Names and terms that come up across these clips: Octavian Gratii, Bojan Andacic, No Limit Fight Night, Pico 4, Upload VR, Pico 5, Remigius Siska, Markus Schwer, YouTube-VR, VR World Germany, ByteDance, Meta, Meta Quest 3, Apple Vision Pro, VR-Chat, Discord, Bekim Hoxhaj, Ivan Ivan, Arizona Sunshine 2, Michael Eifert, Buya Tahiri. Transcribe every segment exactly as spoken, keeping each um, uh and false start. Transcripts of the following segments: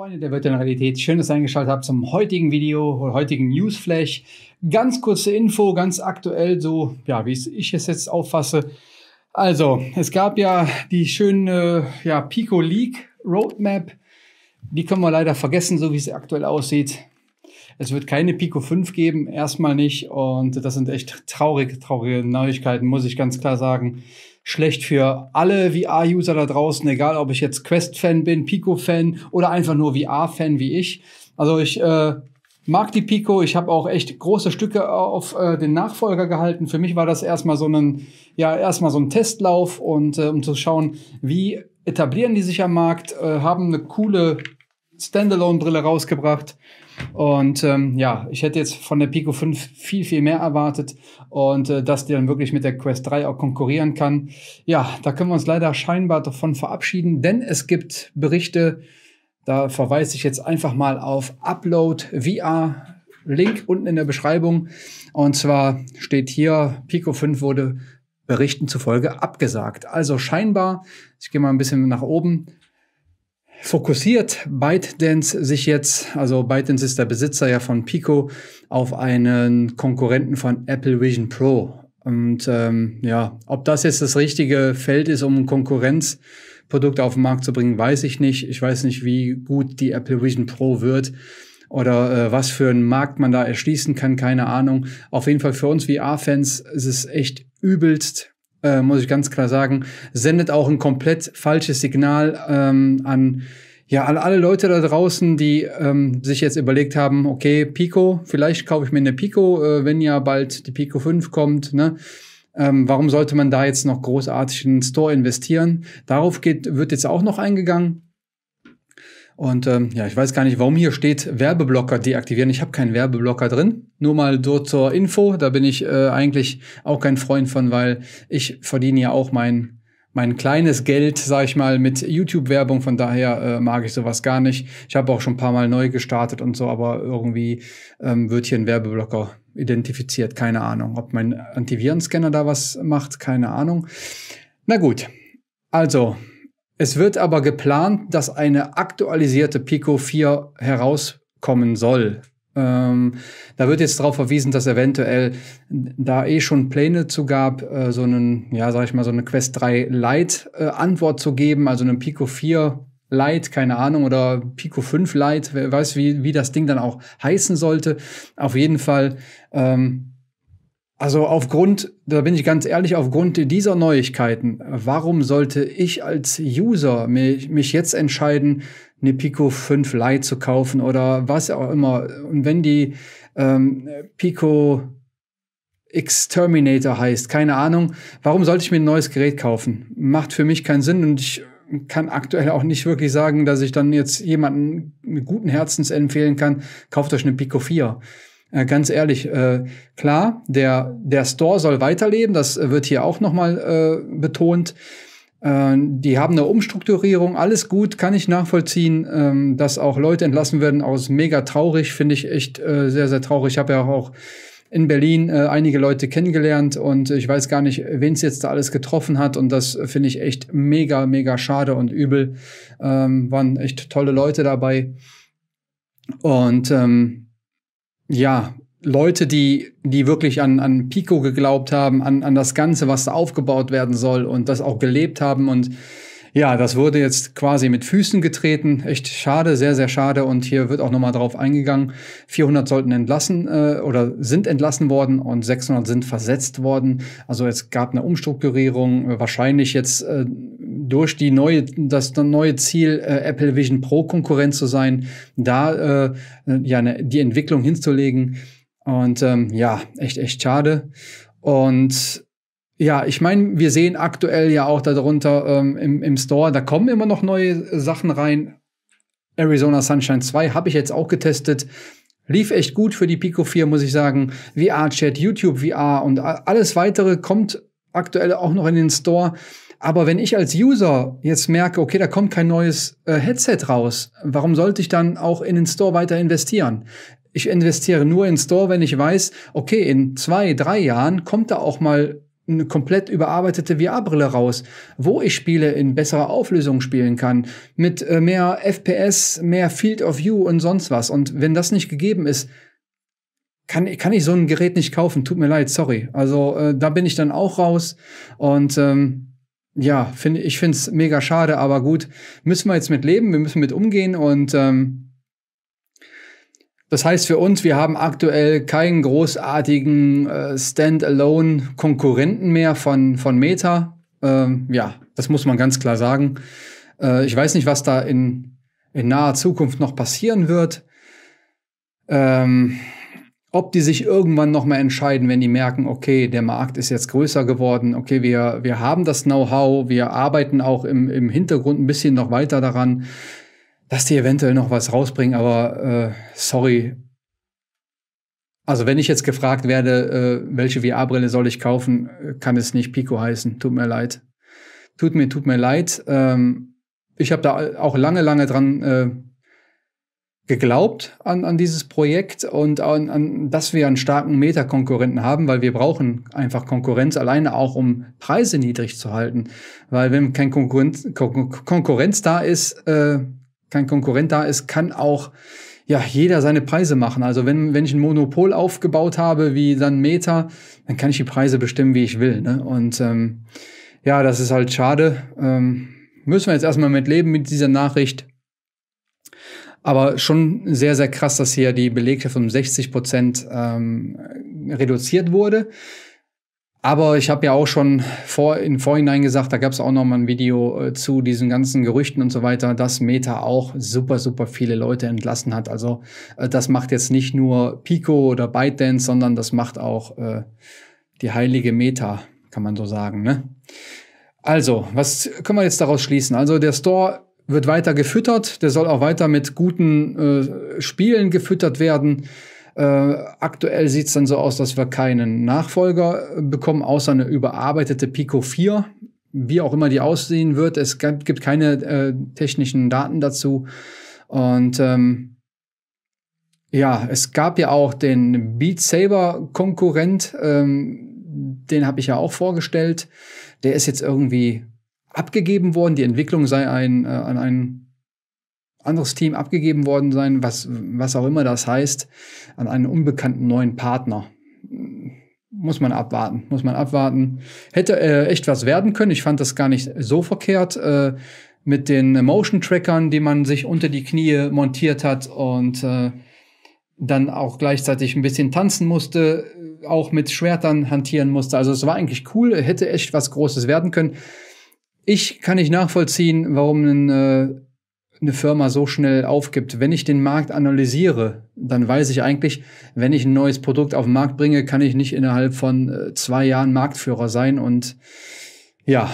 Freunde der virtuellen Realität, schön, dass ihr eingeschaltet habt zum heutigen Video oder heutigen Newsflash. Ganz kurze Info, ganz aktuell, so ja, wie ich es jetzt auffasse. Also, es gab ja die schöne ja, Pico Leak Roadmap. Die können wir leider vergessen, so wie es aktuell aussieht. Es wird keine Pico fünf geben, erstmal nicht. Und das sind echt traurige, traurige Neuigkeiten, muss ich ganz klar sagen. Schlecht für alle V R-User da draußen, egal ob ich jetzt Quest-Fan bin, Pico-Fan oder einfach nur V R-Fan wie ich. Also ich äh, mag die Pico, ich habe auch echt große Stücke auf äh, den Nachfolger gehalten. Für mich war das erstmal so ein, ja, erstmal so ein Testlauf, und äh, um zu schauen, wie etablieren die sich am Markt, äh, haben eine coole Standalone-Brille rausgebracht. Und ähm, ja, ich hätte jetzt von der Pico fünf viel, viel mehr erwartet, und äh, dass die dann wirklich mit der Quest drei auch konkurrieren kann. Ja, da können wir uns leider scheinbar davon verabschieden, denn es gibt Berichte, da verweise ich jetzt einfach mal auf Upload V R, Link unten in der Beschreibung. Und zwar steht hier, Pico fünf wurde Berichten zufolge abgesagt. Also scheinbar, ich gehe mal ein bisschen nach oben, fokussiert ByteDance sich jetzt, also ByteDance ist der Besitzer ja von Pico, auf einen Konkurrenten von Apple Vision Pro. Und ähm, ja, ob das jetzt das richtige Feld ist, um ein Konkurrenzprodukt auf den Markt zu bringen, weiß ich nicht. Ich weiß nicht, wie gut die Apple Vision Pro wird oder äh, was für einen Markt man da erschließen kann, keine Ahnung. Auf jeden Fall für uns V R-Fans ist es echt übelst, Äh, muss ich ganz klar sagen, sendet auch ein komplett falsches Signal ähm, an, ja, an alle Leute da draußen, die ähm, sich jetzt überlegt haben, okay, Pico, vielleicht kaufe ich mir eine Pico, äh, wenn ja bald die Pico fünf kommt, ne? Ähm, warum sollte man da jetzt noch großartig in den Store investieren? Darauf geht, wird jetzt auch noch eingegangen. Und ähm, ja, ich weiß gar nicht, warum hier steht, Werbeblocker deaktivieren. Ich habe keinen Werbeblocker drin. Nur mal dort zur Info. Da bin ich äh, eigentlich auch kein Freund von, weil ich verdiene ja auch mein mein kleines Geld, sage ich mal, mit YouTube-Werbung. Von daher äh, mag ich sowas gar nicht. Ich habe auch schon ein paar Mal neu gestartet und so, aber irgendwie ähm, wird hier ein Werbeblocker identifiziert. Keine Ahnung, ob mein Antivirenscanner da was macht. Keine Ahnung. Na gut, also... Es wird aber geplant, dass eine aktualisierte Pico vier herauskommen soll. Ähm, da wird jetzt darauf verwiesen, dass eventuell, da eh schon Pläne zu gab, äh, so einen, ja, sag ich mal, so eine Quest drei Lite äh, Antwort zu geben, also eine Pico vier Lite, keine Ahnung, oder Pico fünf Lite, wer weiß, wie, wie das Ding dann auch heißen sollte. Auf jeden Fall, ähm, also aufgrund, da bin ich ganz ehrlich, aufgrund dieser Neuigkeiten, warum sollte ich als User mich, mich jetzt entscheiden, eine Pico fünf Lite zu kaufen oder was auch immer? Und wenn die ähm, Pico Exterminator heißt, keine Ahnung, warum sollte ich mir ein neues Gerät kaufen? Macht für mich keinen Sinn, und ich kann aktuell auch nicht wirklich sagen, dass ich dann jetzt jemanden mit guten Herzens empfehlen kann, kauft euch eine Pico vier. Ganz ehrlich, äh, klar, der, der Store soll weiterleben, das wird hier auch nochmal äh, betont. Äh, die haben eine Umstrukturierung, alles gut, kann ich nachvollziehen, ähm, dass auch Leute entlassen werden, aus mega traurig, finde ich echt äh, sehr, sehr traurig. Ich habe ja auch in Berlin äh, einige Leute kennengelernt, und ich weiß gar nicht, wen es jetzt da alles getroffen hat, und das finde ich echt mega, mega schade und übel. Ähm, waren echt tolle Leute dabei, und ähm, ja, Leute, die, die wirklich an, an Pico geglaubt haben, an, an das Ganze, was da aufgebaut werden soll, und das auch gelebt haben. Und ja, das wurde jetzt quasi mit Füßen getreten. Echt schade, sehr, sehr schade. Und hier wird auch nochmal drauf eingegangen. vierhundert sollten entlassen äh, oder sind entlassen worden, und sechshundert sind versetzt worden. Also es gab eine Umstrukturierung, wahrscheinlich jetzt äh, durch die neue, das neue Ziel, äh, Apple Vision Pro Konkurrent zu sein, da äh, ja ne, die Entwicklung hinzulegen. Und ähm, ja, echt, echt schade. Und ja, ich meine, wir sehen aktuell ja auch darunter ähm, im, im Store, da kommen immer noch neue Sachen rein. Arizona Sunshine zwei habe ich jetzt auch getestet. Lief echt gut für die Pico vier, muss ich sagen. V R-Chat, YouTube-V R und alles Weitere kommt aktuell auch noch in den Store. Aber wenn ich als User jetzt merke, okay, da kommt kein neues äh, Headset raus, warum sollte ich dann auch in den Store weiter investieren? Ich investiere nur in den Store, wenn ich weiß, okay, in zwei, drei Jahren kommt da auch mal eine komplett überarbeitete V R-Brille raus, wo ich Spiele in besserer Auflösung spielen kann, mit äh, mehr F P S, mehr Field of View und sonst was. Und wenn das nicht gegeben ist, kann, kann ich so ein Gerät nicht kaufen. Tut mir leid, sorry. Also äh, da bin ich dann auch raus. Und ähm, ja, find, ich finde es mega schade, aber gut, müssen wir jetzt mit leben, wir müssen mit umgehen. Und ähm, das heißt für uns, wir haben aktuell keinen großartigen äh, Standalone-Konkurrenten mehr von, von Meta. Ähm, ja, das muss man ganz klar sagen. Äh, ich weiß nicht, was da in, in naher Zukunft noch passieren wird. Ähm, ob die sich irgendwann noch mal entscheiden, wenn die merken, okay, der Markt ist jetzt größer geworden, okay, wir, wir haben das Know-how, wir arbeiten auch im, im Hintergrund ein bisschen noch weiter daran, dass die eventuell noch was rausbringen, aber äh, sorry. Also wenn ich jetzt gefragt werde, äh, welche V R-Brille soll ich kaufen, kann es nicht Pico heißen. Tut mir leid. Tut mir, tut mir leid. Ähm, ich habe da auch lange, lange dran äh, geglaubt an, an dieses Projekt und an, an, dass wir einen starken Meta-Konkurrenten haben, weil wir brauchen einfach Konkurrenz, alleine auch, um Preise niedrig zu halten. Weil wenn kein Konkurrenz, Kon- Konkurrenz da ist, äh, kein Konkurrent da ist, kann auch ja jeder seine Preise machen. Also wenn, wenn ich ein Monopol aufgebaut habe, wie dann Meta, dann kann ich die Preise bestimmen, wie ich will. Ne? Und ähm, ja, das ist halt schade. Ähm, müssen wir jetzt erstmal mit leben mit dieser Nachricht. Aber schon sehr, sehr krass, dass hier die Belegschaft um sechzig Prozent ähm, reduziert wurde. Aber ich habe ja auch schon vor, in Vorhinein gesagt, da gab es auch noch mal ein Video äh, zu diesen ganzen Gerüchten und so weiter, dass Meta auch super, super viele Leute entlassen hat. Also äh, das macht jetzt nicht nur Pico oder ByteDance, sondern das macht auch äh, die heilige Meta, kann man so sagen. Ne? Also, was können wir jetzt daraus schließen? Also der Store wird weiter gefüttert, der soll auch weiter mit guten äh, Spielen gefüttert werden. Äh, aktuell sieht es dann so aus, dass wir keinen Nachfolger bekommen, außer eine überarbeitete Pico vier. Wie auch immer die aussehen wird, es gibt keine äh, technischen Daten dazu. Und ähm, ja, es gab ja auch den Beat Saber-Konkurrent, ähm, den habe ich ja auch vorgestellt. Der ist jetzt irgendwie abgegeben worden. Die Entwicklung sei ein, äh, an einen anderes Team abgegeben worden sein, was, was auch immer das heißt, an einen unbekannten neuen Partner. Muss man abwarten, muss man abwarten. Hätte äh, echt was werden können. Ich fand das gar nicht so verkehrt äh, mit den Motion-Trackern, die man sich unter die Knie montiert hat und äh, dann auch gleichzeitig ein bisschen tanzen musste, auch mit Schwertern hantieren musste. Also es war eigentlich cool, hätte echt was Großes werden können. Ich kann nicht nachvollziehen, warum ein äh, eine Firma so schnell aufgibt. Wenn ich den Markt analysiere, dann weiß ich eigentlich, wenn ich ein neues Produkt auf den Markt bringe, kann ich nicht innerhalb von äh, zwei Jahren Marktführer sein. Und ja,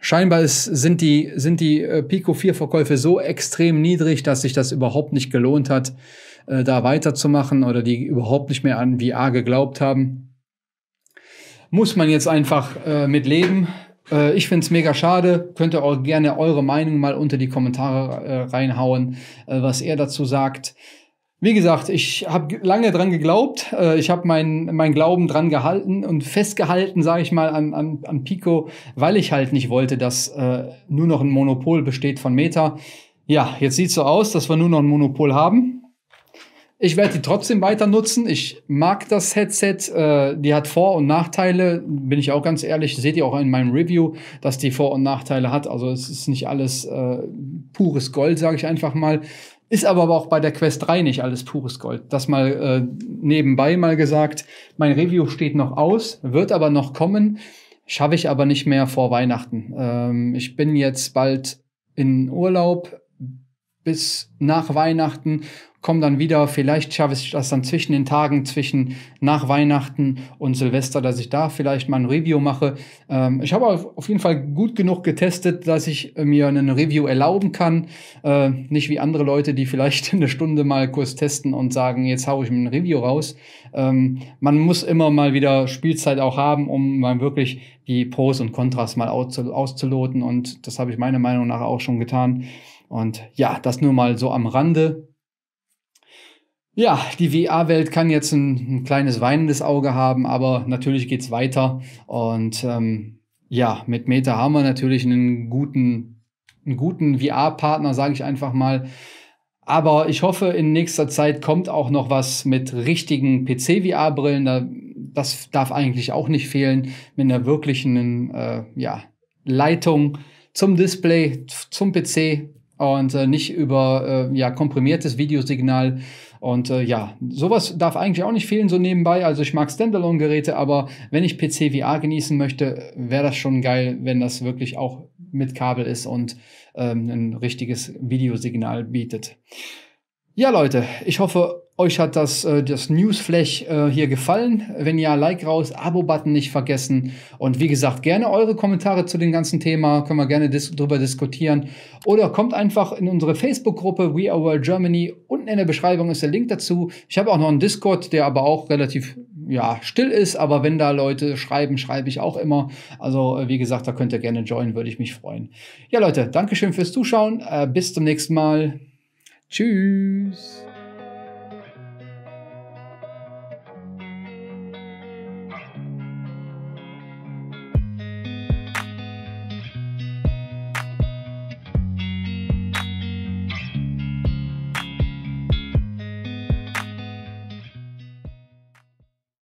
scheinbar ist, sind die, sind die äh, Pico vier Verkäufe so extrem niedrig, dass sich das überhaupt nicht gelohnt hat, äh, da weiterzumachen oder die überhaupt nicht mehr an V R geglaubt haben. Muss man jetzt einfach äh, mit leben. Ich finde es mega schade. Könnt ihr auch gerne eure Meinung mal unter die Kommentare äh, reinhauen, äh, was er dazu sagt. Wie gesagt, ich habe lange dran geglaubt. Äh, ich habe meinen mein Glauben dran gehalten und festgehalten, sage ich mal, an, an, an Pico, weil ich halt nicht wollte, dass äh, nur noch ein Monopol besteht von Meta. Ja, jetzt sieht es so aus, dass wir nur noch ein Monopol haben. Ich werde die trotzdem weiter nutzen. Ich mag das Headset. Äh, die hat Vor- und Nachteile, bin ich auch ganz ehrlich. Seht ihr auch in meinem Review, dass die Vor- und Nachteile hat. Also es ist nicht alles äh, pures Gold, sage ich einfach mal. Ist aber auch bei der Quest drei nicht alles pures Gold. Das mal äh, nebenbei mal gesagt. Mein Review steht noch aus, wird aber noch kommen. Schaffe ich aber nicht mehr vor Weihnachten. Ähm, ich bin jetzt bald in Urlaub bis nach Weihnachten. Komme dann wieder, vielleicht schaffe ich das dann zwischen den Tagen, zwischen nach Weihnachten und Silvester, dass ich da vielleicht mal ein Review mache. Ähm, ich habe auf jeden Fall gut genug getestet, dass ich mir einen Review erlauben kann. Äh, nicht wie andere Leute, die vielleicht eine Stunde mal kurz testen und sagen, jetzt haue ich mir ein Review raus. Ähm, man muss immer mal wieder Spielzeit auch haben, um mal wirklich die Pros und Kontras mal auszuloten. Und das habe ich meiner Meinung nach auch schon getan. Und ja, das nur mal so am Rande. Ja, die V R-Welt kann jetzt ein, ein kleines weinendes Auge haben, aber natürlich geht es weiter. Und ähm, ja, mit Meta haben wir natürlich einen guten, einen guten V R-Partner, sage ich einfach mal. Aber ich hoffe, in nächster Zeit kommt auch noch was mit richtigen P C-V R-Brillen. Da, das darf eigentlich auch nicht fehlen, mit einer wirklichen äh, ja, Leitung zum Display, zum P C und äh, nicht über äh, ja, komprimiertes Videosignal. Und äh, ja, sowas darf eigentlich auch nicht fehlen so nebenbei. Also ich mag Standalone-Geräte, aber wenn ich P C V R genießen möchte, wäre das schon geil, wenn das wirklich auch mit Kabel ist und ähm, ein richtiges Videosignal bietet. Ja, Leute, ich hoffe, euch hat das, äh, das Newsflash äh, hier gefallen. Wenn ja, Like raus, Abo-Button nicht vergessen. Und wie gesagt, gerne eure Kommentare zu dem ganzen Thema. Können wir gerne dis- drüber diskutieren. Oder kommt einfach in unsere Facebook-Gruppe We Are World Germany. Unten in der Beschreibung ist der Link dazu. Ich habe auch noch einen Discord, der aber auch relativ ja, still ist. Aber wenn da Leute schreiben, schreibe ich auch immer. Also äh, wie gesagt, da könnt ihr gerne joinen, würde ich mich freuen. Ja, Leute, Dankeschön fürs Zuschauen. Äh, bis zum nächsten Mal. Tschüss.